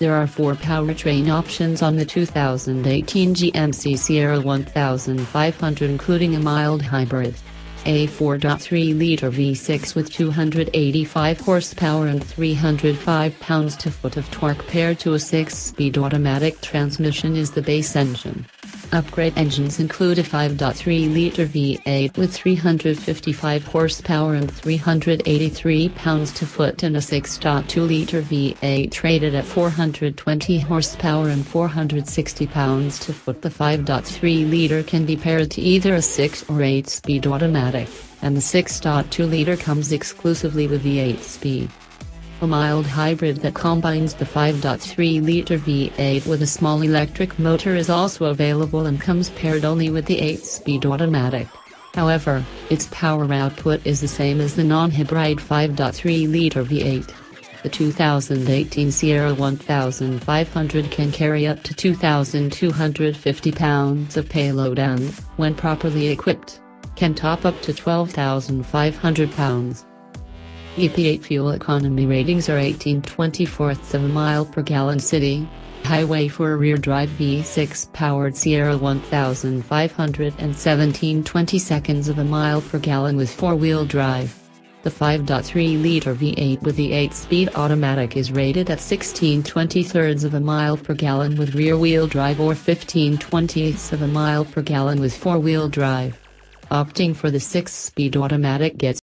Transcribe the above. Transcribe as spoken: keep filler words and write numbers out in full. There are four powertrain options on the two thousand eighteen G M C Sierra fifteen hundred, including a mild hybrid. A four point three liter V six with two hundred eighty-five horsepower and three hundred five pounds-to-foot of torque paired to a six-speed automatic transmission is the base engine. Upgrade engines include a five point three liter V eight with three hundred fifty-five horsepower and three hundred eighty-three pounds-to-foot and a six point two liter V eight rated at four hundred twenty horsepower and four hundred sixty pounds-to-foot. The five point three liter can be paired to either a six or eight-speed automatic, and the six point two liter comes exclusively with the eight-speed. A mild hybrid that combines the five point three liter V eight with a small electric motor is also available and comes paired only with the eight-speed automatic. However, its power output is the same as the non-hybrid five point three liter V eight. The two thousand eighteen Sierra fifteen hundred can carry up to two thousand two hundred fifty pounds of payload and, when properly equipped, can top up to twelve thousand five hundred pounds. E P A fuel economy ratings are eighteen twenty-fourths of a mile per gallon city highway for a rear-drive V six powered Sierra fifteen hundred and seventeen twenty-seconds of a mile per gallon with four-wheel drive. The five point three liter V eight with the eight-speed automatic is rated at sixteen twenty-thirds of a mile per gallon with rear-wheel drive or fifteen twentieths of a mile per gallon with four-wheel drive. Opting for the six-speed automatic gets